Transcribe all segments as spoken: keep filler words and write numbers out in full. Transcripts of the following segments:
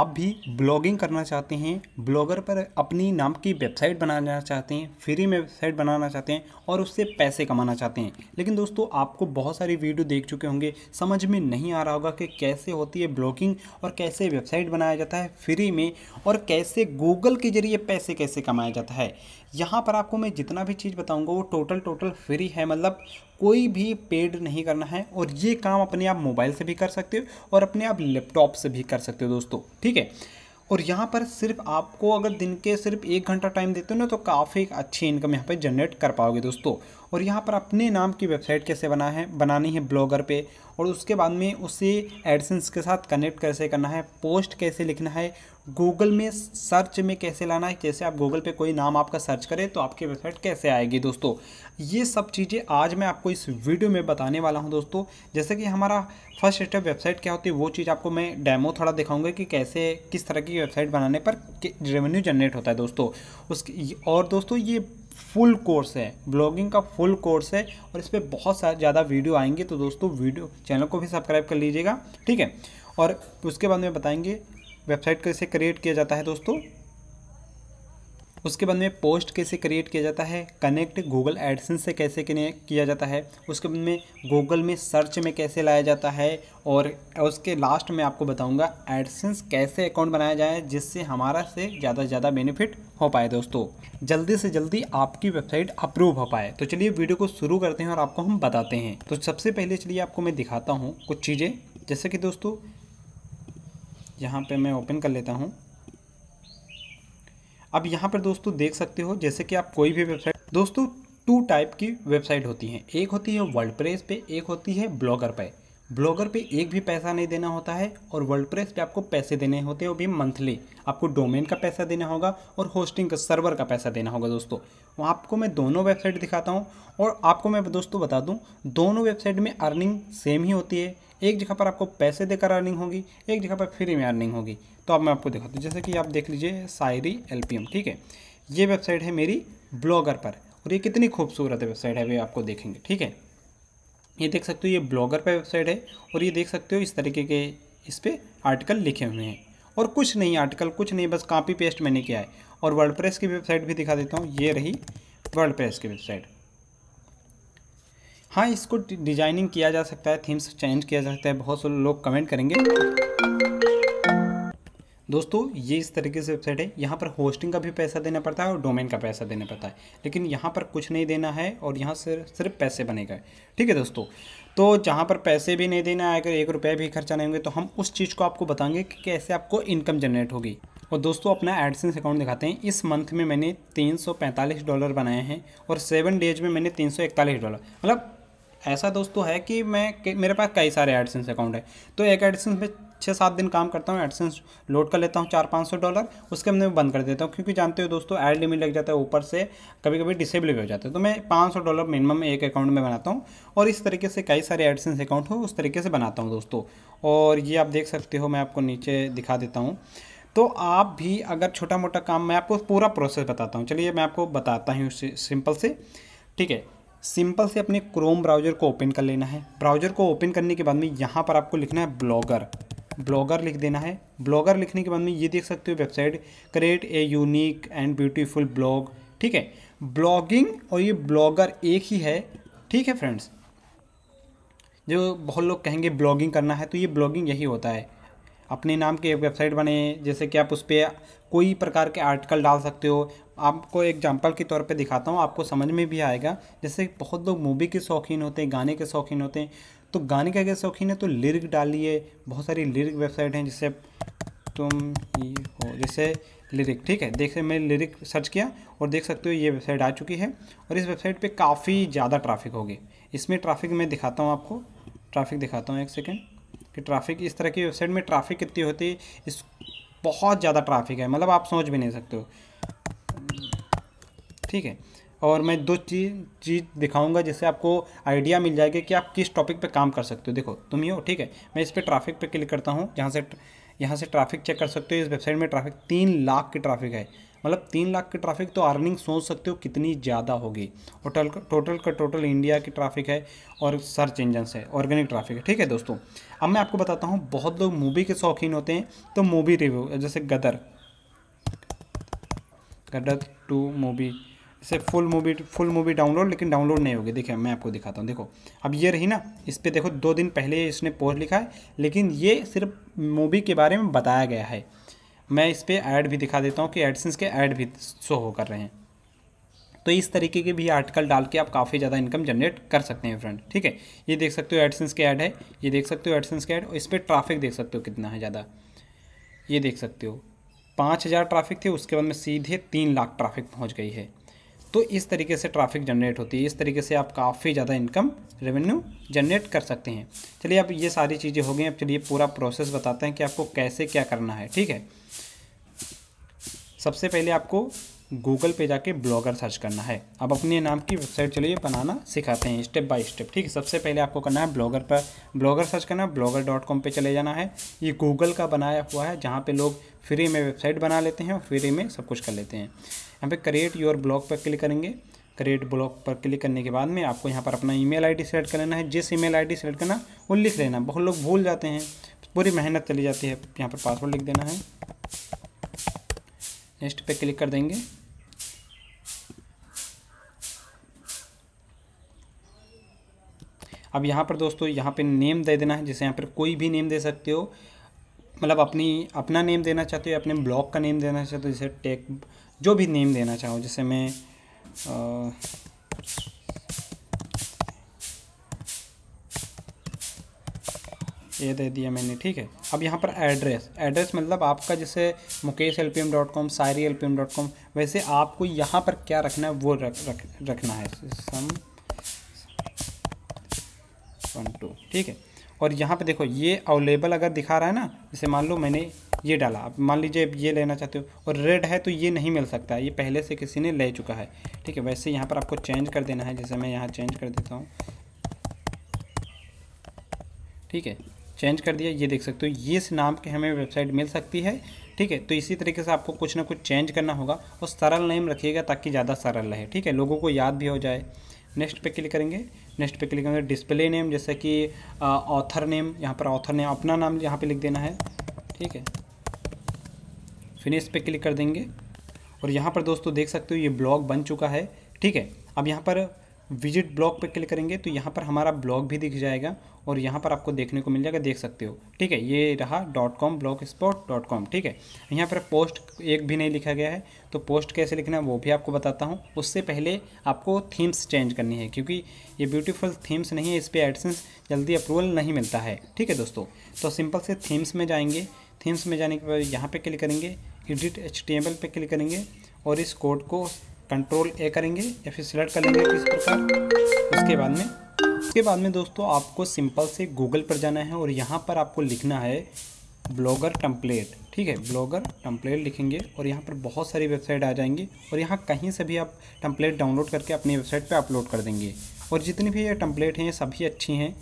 आप भी ब्लॉगिंग करना चाहते हैं, ब्लॉगर पर अपनी नाम की वेबसाइट बनाना चाहते हैं, फ्री में वेबसाइट बनाना चाहते हैं और उससे पैसे कमाना चाहते हैं, लेकिन दोस्तों आपको बहुत सारी वीडियो देख चुके होंगे, समझ में नहीं आ रहा होगा कि कैसे होती है ब्लॉगिंग और कैसे वेबसाइट बनाया जाता है फ्री में और कैसे गूगल के जरिए पैसे कैसे कमाया जाता है। यहाँ पर आपको मैं जितना भी चीज़ बताऊँगा वो टोटल टोटल फ्री है, मतलब कोई भी पेड नहीं करना है और ये काम अपने आप मोबाइल से भी कर सकते हो और अपने आप लैपटॉप से भी कर सकते हो दोस्तों, ठीक है। और यहाँ पर सिर्फ आपको अगर दिन के सिर्फ एक घंटा टाइम देते हो ना तो काफ़ी अच्छी इनकम यहाँ पर जनरेट कर पाओगे दोस्तों। और यहाँ पर अपने नाम की वेबसाइट कैसे बना है बनानी है ब्लॉगर पे, और उसके बाद में उसे एडसेंस के साथ कनेक्ट कैसे करना है, पोस्ट कैसे लिखना है, गूगल में सर्च में कैसे लाना है, जैसे आप गूगल पे कोई नाम आपका सर्च करें तो आपकी वेबसाइट कैसे आएगी दोस्तों। ये सब चीज़ें आज मैं आपको इस वीडियो में बताने वाला हूँ दोस्तों। जैसे कि हमारा फर्स्ट स्टेप वेबसाइट क्या होती है वो चीज़ आपको मैं डेमो थोड़ा दिखाऊंगा कि कैसे किस तरह की वेबसाइट बनाने पर रेवेन्यू जनरेट होता है दोस्तों उसकी। और दोस्तों ये फुल कोर्स है, ब्लॉगिंग का फुल कोर्स है और इस पर बहुत ज़्यादा वीडियो आएंगे, तो दोस्तों वीडियो चैनल को भी सब्सक्राइब कर लीजिएगा, ठीक है। और उसके बाद में बताएंगे वेबसाइट कैसे क्रिएट किया जाता है दोस्तों, उसके बाद में पोस्ट कैसे क्रिएट किया जाता है, कनेक्ट गूगल एडसेंस से कैसे किया जाता है, उसके बाद में गूगल में सर्च में कैसे लाया जाता है, और उसके लास्ट में आपको बताऊंगा एडसेंस कैसे अकाउंट बनाया जाए जिससे हमारा से ज़्यादा से ज़्यादा बेनिफिट हो पाए दोस्तों, जल्दी से जल्दी आपकी वेबसाइट अप्रूव हो पाए। तो चलिए वीडियो को शुरू करते हैं और आपको हम बताते हैं। तो सबसे पहले चलिए आपको मैं दिखाता हूँ कुछ चीज़ें, जैसे कि दोस्तों यहाँ पर मैं ओपन कर लेता हूँ। अब यहाँ पर दोस्तों देख सकते हो जैसे कि आप कोई भी वेबसाइट, दोस्तों टू टाइप की वेबसाइट होती हैं, एक होती है वर्डप्रेस पे, एक होती है ब्लॉगर पे। ब्लॉगर पे एक भी पैसा नहीं देना होता है और वर्डप्रेस पे आपको पैसे देने होते हैं, वो भी मंथली। आपको डोमेन का पैसा देना होगा और होस्टिंग का सर्वर का पैसा देना होगा दोस्तों। वहाँ आपको मैं दोनों वेबसाइट दिखाता हूँ और आपको मैं दोस्तों बता दूँ दोनों वेबसाइट में अर्निंग सेम ही होती है। एक जगह पर आपको पैसे देकर अर्निंग होगी, एक जगह पर फ्री में अर्निंग होगी। तो अब मैं आपको दिखाता हूँ, जैसे कि आप देख लीजिए शायरी एल पी एम, ठीक है, ये वेबसाइट है मेरी ब्लॉगर पर और ये कितनी खूबसूरत वेबसाइट है वे आपको देखेंगे, ठीक है। ये देख सकते हो ये ब्लॉगर पर वेबसाइट है और ये देख सकते हो इस तरीके के इस पर आर्टिकल लिखे हुए हैं और कुछ नहीं आर्टिकल कुछ नहीं, बस कॉपी पेस्ट मैंने किया है। और वर्डप्रेस की वेबसाइट भी दिखा देता हूँ, ये रही वर्डप्रेस की वेबसाइट। हाँ, इसको डिजाइनिंग किया जा सकता है, थीम्स चेंज किया जा सकता है, बहुत से लोग कमेंट करेंगे दोस्तों। ये इस तरीके से वेबसाइट है, यहाँ पर होस्टिंग का भी पैसा देना पड़ता है और डोमेन का पैसा देना पड़ता है, लेकिन यहाँ पर कुछ नहीं देना है और यहाँ से सिर्फ पैसे बनेगा, ठीक है दोस्तों। तो जहाँ पर पैसे भी नहीं देना है, अगर एक रुपये भी खर्चा नहीं होंगे, तो हम उस चीज़ को आपको बताएंगे कि कैसे आपको इनकम जनरेट होगी। और दोस्तों अपना एडसेंस अकाउंट दिखाते हैं। इस मंथ में मैंने तीन सौ पैंतालीस डॉलर बनाए हैं और सेवन डेज में मैंने तीन सौ इकतालीस डॉलर, मतलब ऐसा दोस्तों है कि मैं मेरे पास कई सारे एडसेंस अकाउंट है, तो एक एडसेंस में छः सात दिन काम करता हूँ, एडसेंस लोड कर लेता हूँ चार पाँच सौ डॉलर, उसके बाद मैं बंद कर देता हूँ, क्योंकि जानते हो दोस्तों एड लिमिट लग जाता है, ऊपर से कभी कभी डिसेबल भी हो जाता है। तो मैं पाँच सौ डॉलर मिनिमम एक अकाउंट में बनाता हूँ और इस तरीके से कई सारे एडसेंस अकाउंट हो उस तरीके से बनाता हूँ दोस्तों। और ये आप देख सकते हो, मैं आपको नीचे दिखा देता हूँ। तो आप भी अगर छोटा मोटा काम, मैं आपको पूरा प्रोसेस बताता हूँ, चलिए मैं आपको बताता हूँ सिंपल से, ठीक है। सिंपल से अपने क्रोम ब्राउज़र को ओपन कर लेना है। ब्राउज़र को ओपन करने के बाद में यहाँ पर आपको लिखना है ब्लॉगर, ब्लॉगर लिख देना है। ब्लॉगर लिखने के बाद में ये देख सकते हो website, create a unique and beautiful blog, ठीक है। ब्लॉगिंग और ये ब्लॉगर एक ही है, ठीक है फ्रेंड्स। जो बहुत लोग कहेंगे ब्लॉगिंग करना है, तो ये ब्लॉगिंग यही होता है, अपने नाम की वेबसाइट बने, जैसे कि आप उस पर कोई प्रकार के आर्टिकल डाल सकते हो। आपको एग्जांपल के तौर पे दिखाता हूँ, आपको समझ में भी आएगा। जैसे बहुत लोग मूवी के शौकीन होते हैं, गाने के शौकीन होते हैं, तो गाने के अगर शौकीन है तो लिरिक डालिए, बहुत सारी लिरिक वेबसाइट हैं, जैसे तुम ही हो, जैसे लिरिक, ठीक है। देखिए मैंने लिरिक सर्च किया और देख सकते हो ये वेबसाइट आ चुकी है और इस वेबसाइट पर काफ़ी ज़्यादा ट्रैफिक होगी। इसमें ट्रैफिक मैं दिखाता हूँ, आपको ट्रैफिक दिखाता हूँ एक सेकेंड कि ट्रैफिक इस तरह की वेबसाइट में ट्रैफिक कितनी होती है। इस बहुत ज़्यादा ट्रैफिक है, मतलब आप सोच भी नहीं सकते हो, ठीक है। और मैं दो चीज़ चीज़ दिखाऊंगा जिससे आपको आइडिया मिल जाएगा कि आप किस टॉपिक पे काम कर सकते हो। देखो तुम ही हो, ठीक है, मैं इस पे ट्रैफिक पे क्लिक करता हूँ, जहाँ से यहाँ से ट्रैफिक चेक कर सकते हो। इस वेबसाइट में ट्रैफिक तीन लाख की ट्रैफिक है, मतलब तीन लाख की ट्रैफिक तो अर्निंग सोच सकते हो कितनी ज़्यादा होगी। और टोटल का टोटल इंडिया की ट्रैफिक है और सर्च इंजन है, ऑर्गेनिक ट्रैफिक है। ठीक है दोस्तों, अब मैं आपको बताता हूँ, बहुत लोग मूवी के शौकीन होते हैं तो मूवी रिव्यू जैसे गदर गदर टू मूवी से full movie full movie download, लेकिन डाउनलोड नहीं होगी। देखिए मैं आपको दिखाता हूँ, देखो अब ये रही ना, इस पर देखो दो दिन पहले इसने पोस्ट लिखा है, लेकिन ये सिर्फ मूवी के बारे में बताया गया है। मैं इस पर ऐड भी दिखा देता हूँ कि एडसेंस के ऐड भी शो हो कर रहे हैं। तो इस तरीके के भी आर्टिकल डाल के आप काफ़ी ज़्यादा इनकम जनरेट कर सकते हैं फ्रेंड। ठीक है, ये देख सकते हो एडसेंस के ऐड है, ये देख सकते हो एडसेंस के ऐड, और इस पर ट्रैफिक देख सकते हो कितना है ज़्यादा, ये देख सकते हो पाँच हज़ार ट्रैफिक थे, उसके बाद में सीधे तीन लाख ट्रैफिक पहुँच गई है। तो इस तरीके से ट्रैफिक जनरेट होती है, इस तरीके से आप काफ़ी ज़्यादा इनकम रेवेन्यू जनरेट कर सकते हैं। चलिए अब ये सारी चीज़ें हो गई, अब चलिए पूरा प्रोसेस बताते हैं कि आपको कैसे क्या करना है। ठीक है, सबसे पहले आपको गूगल पे जाके ब्लॉगर सर्च करना है। अब अपने नाम की वेबसाइट चलिए बनाना सिखाते हैं स्टेप बाय स्टेप। ठीक है, सबसे पहले आपको करना है ब्लॉगर पर, ब्लॉगर सर्च करना है, ब्लॉगर डॉट कॉम पर चले जाना है। ये गूगल का बनाया हुआ है जहाँ पे लोग फ्री में वेबसाइट बना लेते हैं और फ्री में सब कुछ कर लेते हैं। यहाँ पे क्रिएट योर ब्लॉग पर क्लिक करेंगे, क्रिएट ब्लॉग पर क्लिक करने के बाद में आपको यहाँ पर अपना ईमेल आईडी सेलेक्ट कर लेना है। जिस ईमेल आईडी सेलेक्ट करना वो लिख लेना, बहुत लोग भूल जाते हैं, पूरी मेहनत चली जाती है। यहाँ पर पासवर्ड लिख देना है, नेक्स्ट पे क्लिक कर देंगे। अब यहाँ पर दोस्तों यहाँ पे नेम दे देना है, जैसे यहाँ पर कोई भी नेम दे सकते हो, मतलब अपनी अपना नेम देना चाहते हो या अपने ब्लॉग का नेम देना चाहते हो, जैसे टेक जो भी नेम देना चाहो, जैसे मैं आ, ये दे दिया मैंने। ठीक है, अब यहाँ पर एड्रेस, एड्रेस मतलब आपका जैसे Mukesh L P M dot com, shayari L P M dot com, वैसे आपको यहाँ पर क्या रखना है वो रख, रख, रखना है सम वन टू। ठीक है, और यहाँ पे देखो ये अवेलेबल अगर दिखा रहा है ना, जैसे मान लो मैंने ये डाला, अब मान लीजिए ये लेना चाहते हो और रेड है तो ये नहीं मिल सकता है, ये पहले से किसी ने ले चुका है। ठीक है, वैसे यहाँ पर आपको चेंज कर देना है, जैसे मैं यहाँ चेंज कर देता हूँ। ठीक है, चेंज कर दिया, ये देख सकते हो ये इस नाम के हमें वेबसाइट मिल सकती है। ठीक है, तो इसी तरीके से आपको कुछ ना कुछ चेंज करना होगा और सरल नेम रखिएगा ताकि ज़्यादा सरल रहे। ठीक है, लोगों को याद भी हो जाए। नेक्स्ट पे क्लिक करेंगे, नेक्स्ट पे क्लिक करेंगे डिस्प्ले नेम, जैसे कि ऑथर नेम, यहाँ पर ऑथर नेम अपना नाम यहाँ पे लिख देना है। ठीक है, फिनिश पे क्लिक कर देंगे, और यहाँ पर दोस्तों देख सकते हो ये ब्लॉग बन चुका है। ठीक है, अब यहाँ पर विजिट ब्लॉग पे क्लिक करेंगे तो यहाँ पर हमारा ब्लॉग भी दिख जाएगा और यहाँ पर आपको देखने को मिल जाएगा, देख सकते हो। ठीक है, ये रहा dot com blogspot dot com. ठीक है, यहाँ पर पोस्ट एक भी नहीं लिखा गया है, तो पोस्ट कैसे लिखना है वो भी आपको बताता हूँ। उससे पहले आपको थीम्स चेंज करनी है, क्योंकि ये ब्यूटीफुल थीम्स नहीं है, इस पर एडसेंस जल्दी अप्रूवल नहीं मिलता है। ठीक है दोस्तों, तो सिंपल से थीम्स में जाएंगे, थीम्स में जाने के बाद यहाँ पर क्लिक करेंगे, एडिट एचटीएमएल पे क्लिक करेंगे और इस कोड को कंट्रोल ए करेंगे या फिर सिलेक्ट कर लेंगे इस प्रकार। उसके बाद में उसके बाद में दोस्तों आपको सिंपल से गूगल पर जाना है और यहाँ पर आपको लिखना है ब्लॉगर टेम्पलेट। ठीक है, ब्लॉगर टेम्पलेट लिखेंगे और यहाँ पर बहुत सारी वेबसाइट आ जाएंगी और यहाँ कहीं से भी आप टेम्पलेट डाउनलोड करके अपनी वेबसाइट पर अपलोड कर देंगे। और जितनी भी ये टेम्पलेट हैं सभी अच्छी हैं।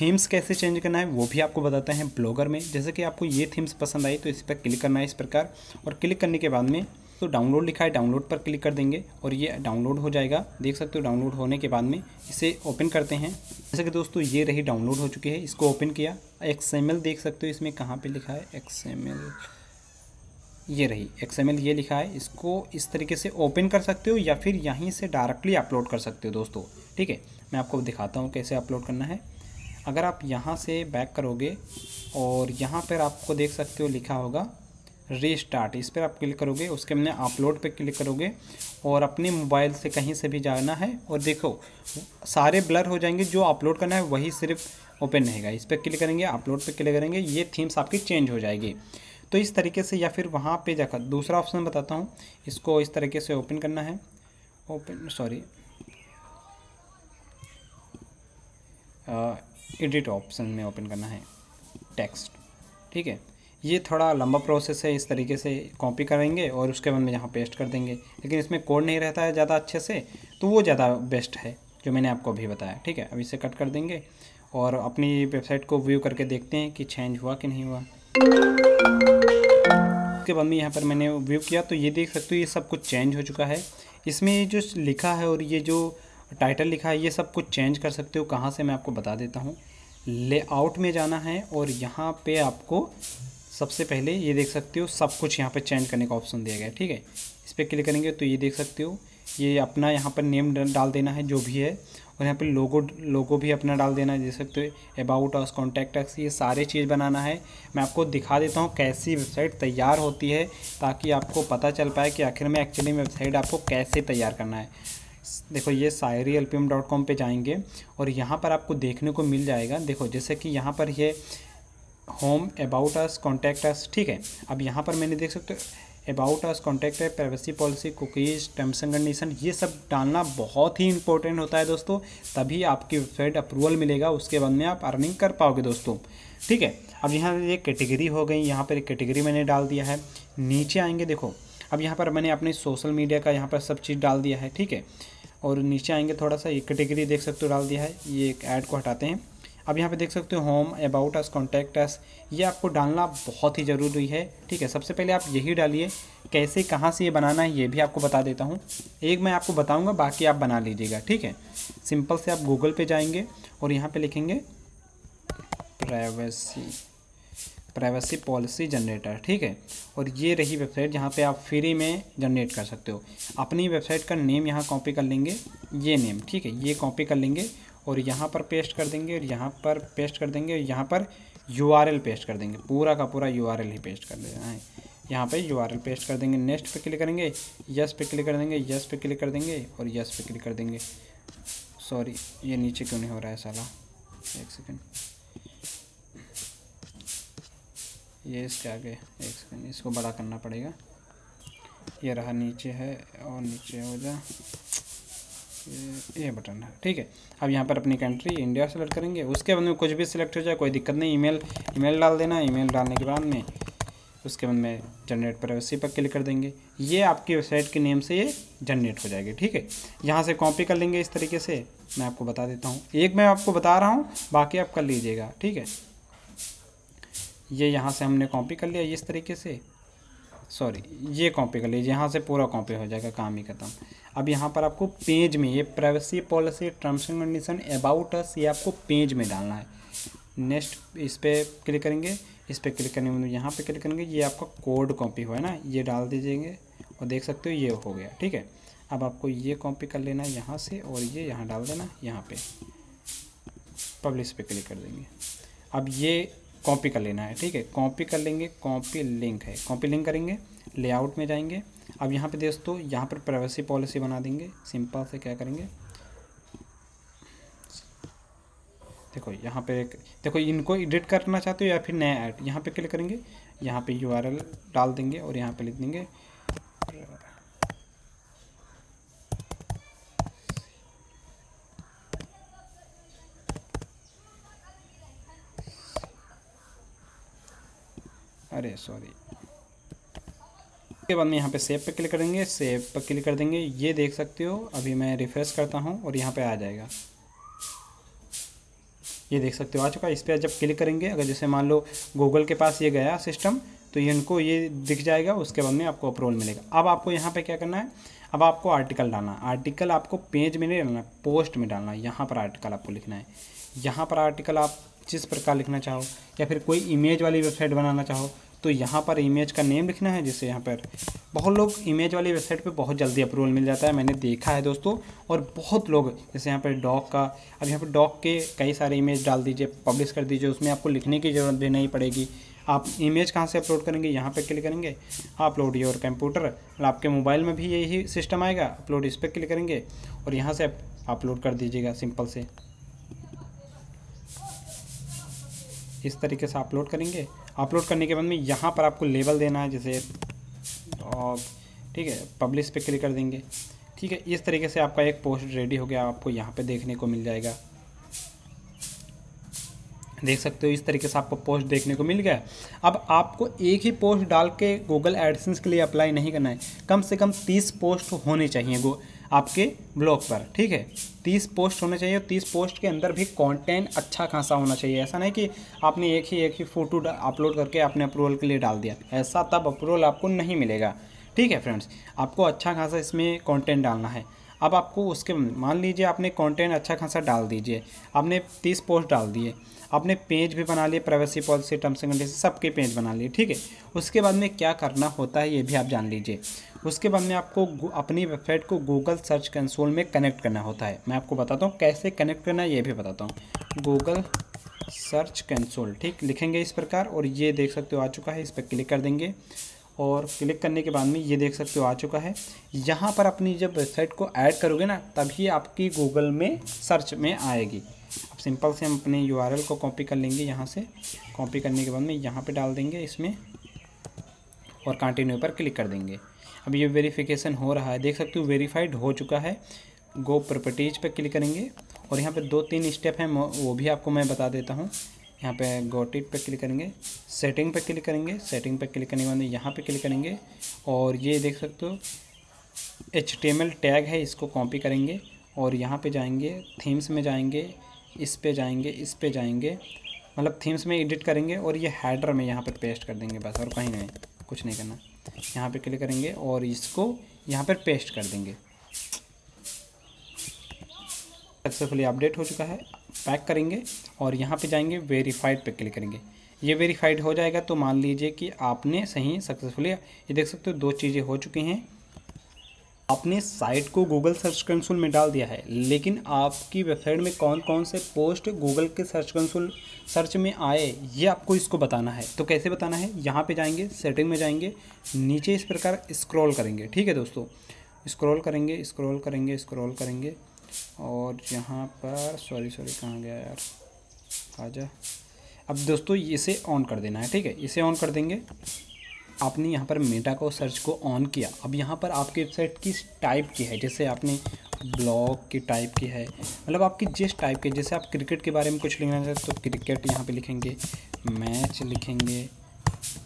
थीम्स कैसे चेंज करना है वो भी आपको बताते हैं ब्लॉगर में, जैसे कि आपको ये थीम्स पसंद आई तो इस पर क्लिक करना है इस प्रकार, और क्लिक करने के बाद में तो डाउनलोड लिखा है, डाउनलोड पर क्लिक कर देंगे और ये डाउनलोड हो जाएगा, देख सकते हो। डाउनलोड होने के बाद में इसे ओपन करते हैं। जैसे कि दोस्तों ये रही डाउनलोड हो चुकी है, इसको ओपन किया, एक्सएमएल देख सकते हो इसमें कहाँ पे लिखा है एक्सएमएल, ये रही एक्सएमएल ये लिखा है। इसको इस तरीके से ओपन कर सकते हो या फिर यहीं से डायरेक्टली अपलोड कर सकते हो दोस्तों। ठीक है, मैं आपको दिखाता हूँ कैसे अपलोड करना है। अगर आप यहाँ से बैक करोगे और यहाँ पर आपको देख सकते हो लिखा होगा रीस्टार्ट, इस पर आप क्लिक करोगे, उसके बाद अपलोड पे क्लिक करोगे और अपने मोबाइल से कहीं से भी जाना है और देखो सारे ब्लर हो जाएंगे, जो अपलोड करना है वही सिर्फ ओपन रहेगा। इस पर क्लिक करेंगे, अपलोड पे क्लिक करेंगे, ये थीम्स आपकी चेंज हो जाएगी। तो इस तरीके से, या फिर वहाँ पे जाकर दूसरा ऑप्शन बताता हूँ, इसको इस तरीके से ओपन करना है, ओपन सॉरी एडिट ऑप्शन में ओपन करना है टेक्स्ट। ठीक है, ये थोड़ा लंबा प्रोसेस है, इस तरीके से कॉपी करेंगे और उसके बाद में यहाँ पेस्ट कर देंगे, लेकिन इसमें कोड नहीं रहता है ज़्यादा अच्छे से, तो वो ज़्यादा बेस्ट है जो मैंने आपको अभी बताया। ठीक है, अब इसे कट कर देंगे और अपनी वेबसाइट को व्यू करके देखते हैं कि चेंज हुआ कि नहीं हुआ। उसके बाद में यहाँ पर मैंने व्यू किया तो ये देख सकते हो ये सब कुछ चेंज हो चुका है। इसमें जो लिखा है और ये जो टाइटल लिखा है ये सब कुछ चेंज कर सकते हो। कहाँ से मैं आपको बता देता हूँ, लेआउट में जाना है और यहाँ पे आपको सबसे पहले ये देख सकते हो सब कुछ यहाँ पे चेंज करने का ऑप्शन दिया गया है। ठीक है, इस पर क्लिक करेंगे तो ये देख सकते हो ये अपना यहाँ पर नेम डाल देना है जो भी है, और यहाँ पे लोगो लोगो भी अपना डाल देना है। देख सकते हो अबाउट अस, कॉन्टैक्ट अस, ये सारे चीज़ बनाना है। मैं आपको दिखा देता हूँ कैसी वेबसाइट तैयार होती है ताकि आपको पता चल पाए कि आखिर में एक्चुअली वेबसाइट आपको कैसे तैयार करना है। देखो ये shayari L P M dot com पर जाएंगे और यहाँ पर आपको देखने को मिल जाएगा। देखो जैसे कि यहाँ पर ये home, about us, contact us. ठीक है, अब यहाँ पर मैंने देख सकते हो अबाउट अस, कॉन्टैक्ट है, privacy policy, cookies, terms and condition, ये सब डालना बहुत ही इंपॉर्टेंट होता है दोस्तों, तभी आपकी वेबसाइट अप्रूवल मिलेगा, उसके बाद में आप अर्निंग कर पाओगे दोस्तों। ठीक है, अब यहाँ ये कैटेगरी हो गई, यहाँ पर एक कैटेगरी मैंने डाल दिया है। नीचे आएंगे देखो, अब यहाँ पर मैंने अपने सोशल मीडिया का यहाँ पर सब चीज़ डाल दिया है। ठीक है, और नीचे आएंगे थोड़ा सा ये कैटेगरी देख सकते हो डाल दिया है। ये एक ऐड को हटाते हैं। अब यहाँ पे देख सकते हो home, about us, contact us, ये आपको डालना बहुत ही ज़रूरी है। ठीक है, सबसे पहले आप यही डालिए। कैसे कहाँ से ये बनाना है ये भी आपको बता देता हूँ, एक मैं आपको बताऊँगा, बाकी आप बना लीजिएगा। ठीक है, सिंपल से आप गूगल पे जाएंगे और यहाँ पे लिखेंगे प्राइवेसी प्राइवेसी पॉलिसी जनरेटर। ठीक है, और ये रही वेबसाइट जहाँ पे आप फ्री में जनरेट कर सकते हो। अपनी वेबसाइट का नेम यहाँ कॉपी कर लेंगे, ये नेम। ठीक है, ये कॉपी कर लेंगे और यहाँ पर पेस्ट कर देंगे और यहाँ पर पेस्ट कर देंगे और यहाँ पर यू आर एल पेस्ट कर देंगे। पूरा का पूरा यू आर एल ही पेस्ट कर देना है। यहाँ पे यू आर एल पेस्ट कर देंगे, नेक्स्ट पे क्लिक करेंगे, यस पे क्लिक कर देंगे, यस पे क्लिक कर देंगे और यस पे क्लिक कर देंगे। सॉरी, ये नीचे क्यों नहीं हो रहा है साला, एक सेकेंड, ये इसके आगे, एक सेकेंड, इसको बड़ा करना पड़ेगा। ये रहा, नीचे है और नीचे हो जा, ये बटन है। ठीक है, अब यहाँ पर अपनी कंट्री इंडिया सेलेक्ट करेंगे, उसके बाद में कुछ भी सिलेक्ट हो जाए कोई दिक्कत नहीं। ईमेल ईमेल डाल देना, ईमेल डालने के बाद में उसके बाद में जनरेट प्राइवेसी पर क्लिक कर देंगे। ये आपकी वेबसाइट के नेम से ये जनरेट हो जाएगी। ठीक है, यहाँ से कॉपी कर लेंगे इस तरीके से। मैं आपको बता देता हूँ, एक मैं आपको बता रहा हूँ, बाकी आप कर लीजिएगा। ठीक है, ये यहाँ से हमने कॉपी कर लिया इस तरीके से, सॉरी ये कॉपी कर लीजिए, यहाँ से पूरा कॉपी हो जाएगा, काम ही खत्म। अब यहाँ पर आपको पेज में ये privacy policy, terms and condition, about us, ये आपको पेज में डालना है। नेक्स्ट इस पर क्लिक करेंगे, इस पर क्लिक करने में यहाँ पे क्लिक करेंगे, ये आपका कोड कॉपी हुआ है ना, ये डाल दीजिएंगे और देख सकते हो ये हो गया। ठीक है, अब आपको ये कॉपी कर लेना है यहाँ से और ये यहाँ डाल देना, यहाँ पर पब्लिश पे क्लिक कर देंगे। अब ये कॉपी कर लेना है। ठीक है, कॉपी कर लेंगे, कॉपी लिंक है, कॉपी लिंक करेंगे, लेआउट में जाएंगे। अब यहाँ पे दोस्तों यहाँ पर प्राइवेसी पॉलिसी बना देंगे। सिंपल से क्या करेंगे, देखो यहाँ पे एक, देखो इनको एडिट करना चाहते हो या फिर नया ऐड, यहाँ पे क्लिक करेंगे, यहाँ पे यूआरएल डाल देंगे और यहाँ पे लिख देंगे अरे सॉरी उसके बाद में यहाँ पे सेव पे क्लिक करेंगे, सेव पर क्लिक कर देंगे। ये देख सकते हो, अभी मैं रिफ्रेश करता हूँ और यहाँ पे आ जाएगा। ये देख सकते हो आ चुका है। इस पर जब क्लिक करेंगे, अगर जैसे मान लो गूगल के पास ये गया सिस्टम, तो ये इनको ये दिख जाएगा, उसके बाद में आपको अप्रूवल मिलेगा। अब आपको यहाँ पे क्या करना है, अब आपको आर्टिकल डालना है। आर्टिकल आपको पेज में नहीं डालना, पोस्ट में डालना है। यहाँ पर आर्टिकल आपको लिखना है, यहाँ पर आर्टिकल आप जिस प्रकार लिखना चाहो, या फिर कोई इमेज वाली वेबसाइट बनाना चाहो तो यहाँ पर इमेज का नेम लिखना है। जैसे यहाँ पर बहुत लोग इमेज वाली वेबसाइट पे बहुत जल्दी अप्रूवल मिल जाता है, मैंने देखा है दोस्तों, और बहुत लोग जैसे यहाँ पर डॉग का, अब यहाँ पर डॉग के कई सारे इमेज डाल दीजिए, पब्लिश कर दीजिए, उसमें आपको लिखने की ज़रूरत भी नहीं पड़ेगी। आप इमेज कहाँ से अपलोड करेंगे, यहाँ पे क्लिक करेंगे, अपलोड योर कंप्यूटर, और आपके मोबाइल में भी यही सिस्टम आएगा। अपलोड इस पर क्लिक करेंगे और यहाँ से अपलोड कर दीजिएगा। सिंपल से इस तरीके से अपलोड करेंगे। अपलोड करने के बाद में यहाँ पर आपको लेबल देना है, जैसे और ठीक है, पब्लिश पे क्लिक कर देंगे। ठीक है, इस तरीके से आपका एक पोस्ट रेडी हो गया, आपको यहाँ पे देखने को मिल जाएगा। देख सकते हो इस तरीके से आपको पोस्ट देखने को मिल गया। अब आपको एक ही पोस्ट डाल के गूगल एडसेंस के लिए अप्लाई नहीं करना है, कम से कम तीस पोस्ट होने चाहिए। गो आपके ब्लॉग पर। ठीक है, तीस पोस्ट होने चाहिए और तीस पोस्ट के अंदर भी कंटेंट अच्छा खासा होना चाहिए। ऐसा नहीं कि आपने एक ही एक ही फ़ोटो अपलोड करके आपने अप्रूवल के लिए डाल दिया, ऐसा तब अप्रूवल आपको नहीं मिलेगा। ठीक है फ्रेंड्स, आपको अच्छा खासा इसमें कंटेंट डालना है। अब आपको उसके मान लीजिए आपने कंटेंट अच्छा खासा डाल दीजिए, आपने तीस पोस्ट डाल दिए, आपने पेज भी बना लिए, privacy policy terms and condition सबके पेज बना लिए। ठीक है, उसके बाद में क्या करना होता है ये भी आप जान लीजिए। उसके बाद में आपको अपनी वेबसाइट को गूगल सर्च कंसोल में कनेक्ट करना होता है। मैं आपको बताता हूँ कैसे कनेक्ट करना है ये भी बताता हूँ। गूगल सर्च कंसोल, ठीक, लिखेंगे इस प्रकार और ये देख सकते हो आ चुका है, इस पर क्लिक कर देंगे और क्लिक करने के बाद में ये देख सकते हो आ चुका है। यहाँ पर अपनी जब वेबसाइट को ऐड करोगे ना तभी आपकी गूगल में सर्च में आएगी। अब सिंपल से हम अपने यूआरएल को कॉपी कर लेंगे, यहाँ से कॉपी करने के बाद में यहाँ पे डाल देंगे इसमें और कंटिन्यू पर क्लिक कर देंगे। अब ये वेरिफिकेशन हो रहा है, देख सकते हो वेरीफाइड हो चुका है। गो प्रॉपर्टीज पर क्लिक करेंगे और यहाँ पर दो तीन स्टेप हैं वो भी आपको मैं बता देता हूँ। यहाँ पे गॉट इट पे क्लिक करेंगे, सेटिंग पे क्लिक करेंगे, सेटिंग पे क्लिक करने के बाद यहाँ पे क्लिक करेंगे और ये देख सकते हो H T M L tag है, इसको कॉपी करेंगे और यहाँ पे जाएंगे, थीम्स में जाएंगे, इस पे जाएंगे, इस पे जाएंगे, मतलब थीम्स में एडिट करेंगे और ये हेडर में यहाँ पर पेस्ट कर देंगे बस, और कहीं नहीं, कुछ नहीं करना। यहाँ पर क्लिक करेंगे और इसको यहाँ पर पेस्ट कर देंगे। सक्सेसफुली अपडेट हो चुका है, पैक करेंगे और यहाँ पे जाएंगे वेरीफाइड पे क्लिक करेंगे, ये वेरीफाइड हो जाएगा। तो मान लीजिए कि आपने सही सक्सेसफुली, ये देख सकते हो दो चीज़ें हो चुकी हैं, आपने साइट को गूगल सर्च कंसोल में डाल दिया है लेकिन आपकी वेबसाइट में कौन कौन से पोस्ट गूगल के सर्च कंसोल सर्च में आए ये आपको इसको बताना है। तो कैसे बताना है, यहाँ पर जाएंगे, सेटिंग में जाएंगे, नीचे इस प्रकार स्क्रॉल करेंगे। ठीक है दोस्तों, स्क्रॉल करेंगे, स्क्रॉल करेंगे, स्क्रॉल करेंगे और यहाँ पर सॉरी सॉरी कहाँ गया यार, आजा। अब दोस्तों इसे ऑन कर देना है। ठीक है, इसे ऑन कर देंगे। आपने यहाँ पर मेटा को सर्च को ऑन किया। अब यहाँ पर आपकी वेबसाइट किस टाइप की है, जैसे आपने ब्लॉग की टाइप की है, मतलब आपकी जिस टाइप की, जैसे आप क्रिकेट के बारे में कुछ लिखना चाहते तो क्रिकेट यहाँ पे लिखेंगे, मैच लिखेंगे,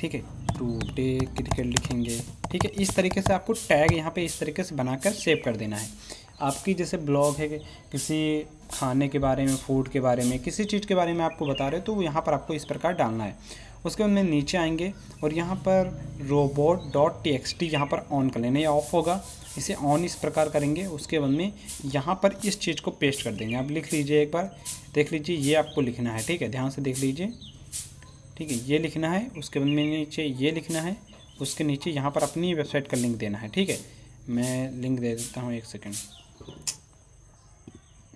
ठीक है, टूडे क्रिकेट लिखेंगे। ठीक है, इस तरीके से आपको टैग यहाँ पर इस तरीके से बनाकर सेव कर देना है। आपकी जैसे ब्लॉग है किसी खाने के बारे में, फूड के बारे में, किसी चीज़ के बारे में आपको बता रहे हो तो यहाँ पर आपको इस प्रकार डालना है। उसके बाद में नीचे आएंगे और यहाँ पर robot dot T X T यहाँ पर ऑन कर लेना, ये ऑफ होगा, इसे ऑन इस प्रकार करेंगे। उसके बाद में यहाँ पर इस चीज़ को पेस्ट कर देंगे। आप लिख लीजिए एक बार, देख लीजिए ये आपको लिखना है। ठीक है, ध्यान से देख लीजिए। ठीक है, ये लिखना है, उसके बाद में नीचे ये लिखना है, उसके नीचे यहाँ पर अपनी वेबसाइट का लिंक देना है। ठीक है, मैं लिंक दे देता हूँ, एक सेकेंड,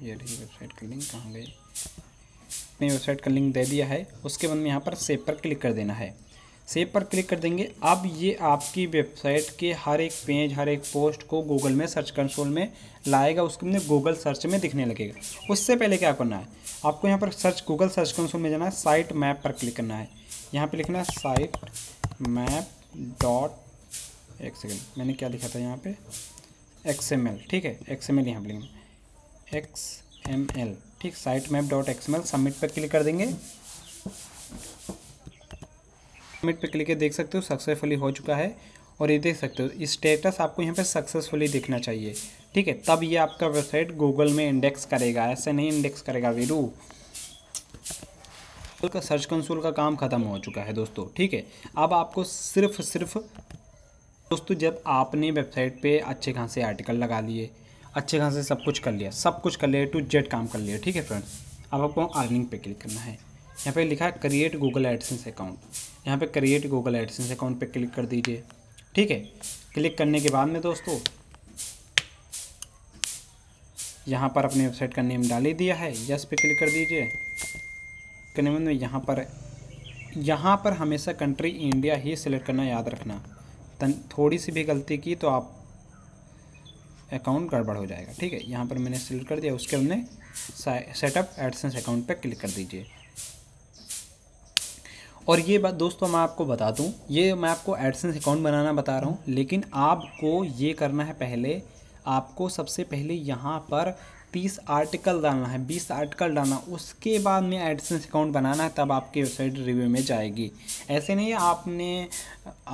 ये रही वेबसाइट का लिंक, कहाँ गई, अपनी वेबसाइट का लिंक दे दिया है। उसके बाद में यहाँ पर सेव पर क्लिक कर देना है, सेव पर क्लिक कर देंगे। अब ये आपकी वेबसाइट के हर एक पेज, हर एक पोस्ट को गूगल में सर्च कंसोल में लाएगा, उसके बाद गूगल सर्च में दिखने लगेगा। उससे पहले क्या करना है, आपको यहाँ पर सर्च गूगल सर्च कंसोल में जाना है, साइट मैप पर क्लिक करना है, यहाँ पर लिखना है साइट मैप डॉट, एक सेकेंड मैंने क्या लिखा था यहाँ पर, एक्स एम एल। ठीक है, एक्स एम एल यहाँ पर लिखना, एक्स एम एल, ठीक, site map dot X M L, submit पर क्लिक कर देंगे। सबमिट पर क्लिक, देख सकते हो सक्सेसफुली हो चुका है और ये देख सकते हो स्टेटस आपको यहाँ पे सक्सेसफुली दिखना चाहिए। ठीक है, तब ये आपका वेबसाइट गूगल में इंडेक्स करेगा, ऐसे नहीं इंडेक्स करेगा वीरू। गूगल का सर्च कंसोल का काम खत्म हो चुका है दोस्तों। ठीक है, अब आपको सिर्फ सिर्फ दोस्तों जब आपने वेबसाइट पर अच्छे खासे आर्टिकल लगा लिए, अच्छे खासे सब कुछ कर लिया, सब कुछ कर लिया, ए टू जेड काम कर लिया। ठीक है फ्रेंड्स, अब आपको अर्निंग पे क्लिक करना है। यहाँ पे लिखा है क्रिएट गूगल एडसेंस अकाउंट, यहाँ पे क्रिएट गूगल एडसेंस अकाउंट पे क्लिक कर दीजिए। ठीक है, क्लिक करने के बाद में दोस्तों यहाँ पर अपनी वेबसाइट का नेम डाल ही दिया है, यस पे क्लिक कर दीजिए। करने में यहाँ पर यहाँ पर हमेशा कंट्री इंडिया ही सिलेक्ट करना, याद रखना। थोड़ी सी भी गलती की तो आप अकाउंट गड़बड़ हो जाएगा। ठीक है, यहाँ पर मैंने सिलेक्ट कर दिया, उसके हमने सेटअप एडसेंस अकाउंट पर क्लिक कर दीजिए। और ये बात दोस्तों मैं आपको बता दूँ, ये मैं आपको एडसेंस अकाउंट बनाना बता रहा हूँ लेकिन आपको ये करना है, पहले आपको सबसे पहले यहाँ पर तीस आर्टिकल डालना है, बीस आर्टिकल डालना, उसके बाद में एडसेंस अकाउंट बनाना है, तब आपकी वेबसाइट रिव्यू में जाएगी। ऐसे नहीं आपने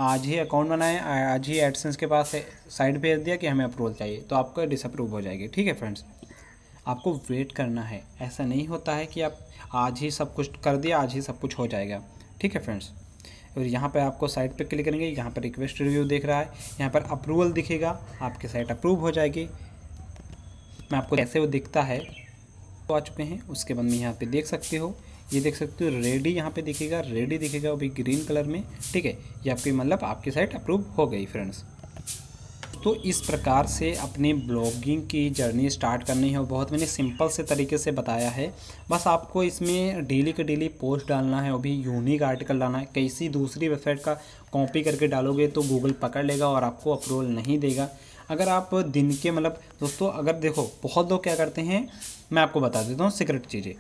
आज ही अकाउंट बनाया, आज ही एडसेंस के पास साइट भेज दिया कि हमें अप्रूवल चाहिए, तो आपका डिसअप्रूव हो जाएगी। ठीक है फ्रेंड्स, आपको वेट करना है। ऐसा नहीं होता है कि आप आज ही सब कुछ कर दिया, आज ही सब कुछ हो जाएगा। ठीक है फ्रेंड्स, और यहाँ पर आपको साइट पर क्लिक करेंगे, यहाँ पर रिक्वेस्ट रिव्यू दिख रहा है, यहाँ पर अप्रूवल दिखेगा, आपकी साइट अप्रूव हो जाएगी। मैं आपको जैसे वो दिखता है तो आ चुके हैं। उसके बाद में यहाँ पे देख सकते हो, ये देख सकते हो रेडी, यहाँ पे दिखेगा रेडी दिखेगा, वो भी ग्रीन कलर में। ठीक है, ये आपकी मतलब आपकी साइट अप्रूव हो गई। फ्रेंड्स तो इस प्रकार से अपने ब्लॉगिंग की जर्नी स्टार्ट करनी है, बहुत मैंने सिंपल से तरीके से बताया है। बस आपको इसमें डेली के डेली पोस्ट डालना है, वो भी यूनिक आर्टिकल डालना है। किसी दूसरी वेबसाइट का कॉपी करके डालोगे तो गूगल पकड़ लेगा और आपको अप्रूवल नहीं देगा। अगर आप दिन के मतलब दोस्तों, अगर देखो बहुत लोग क्या करते हैं, मैं आपको बता देता हूँ सीक्रेट चीज़ें।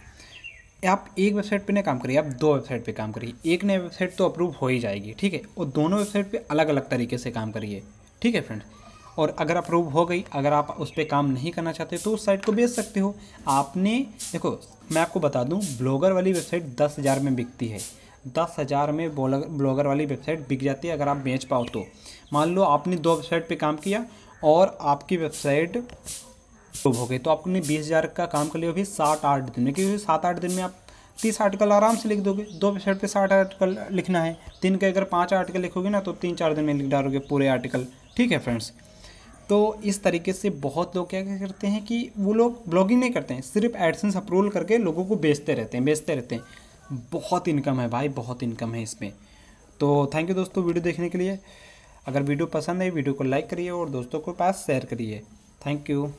आप एक वेबसाइट पे ना काम करिए, आप दो वेबसाइट पे काम करिए। एक नई वेबसाइट तो अप्रूव हो ही जाएगी, ठीक है, और दोनों वेबसाइट पे अलग अलग तरीके से काम करिए। ठीक है फ्रेंड्स, और अगर अप्रूव हो गई, अगर आप उस पर काम नहीं करना चाहते तो उस साइट को बेच सकते हो। आपने देखो, मैं आपको बता दूँ, ब्लॉगर वाली वेबसाइट दस हज़ार में बिकती है, दस हज़ार में ब्लॉगर ब्लॉगर वाली वेबसाइट बिक जाती है। अगर आप बेच पाओ तो मान लो आपने दो वेबसाइट पर काम किया और आपकी वेबसाइट अप्रूव हो गई, तो आपने बीस हज़ार का काम कर लिया भी सात आठ दिन में, क्योंकि सात आठ दिन में आप तीस आर्टिकल आराम से लिख दोगे। दो वेबसाइट पे साठ आर्टिकल लिखना है, दिन के अगर पाँच आर्टिकल लिखोगे ना तो तीन चार दिन में लिख डालोगे पूरे आर्टिकल। ठीक है फ्रेंड्स, तो इस तरीके से बहुत लोग क्या करते हैं कि वो लोग ब्लॉगिंग नहीं करते हैं, सिर्फ एडसेंस अप्रूवल करके लोगों को बेचते रहते हैं बेचते रहते हैं। बहुत इनकम है भाई, बहुत इनकम है इसमें। तो थैंक यू दोस्तों वीडियो देखने के लिए। अगर वीडियो पसंद है, वीडियो को लाइक करिए और दोस्तों के पास शेयर करिए। Thank you.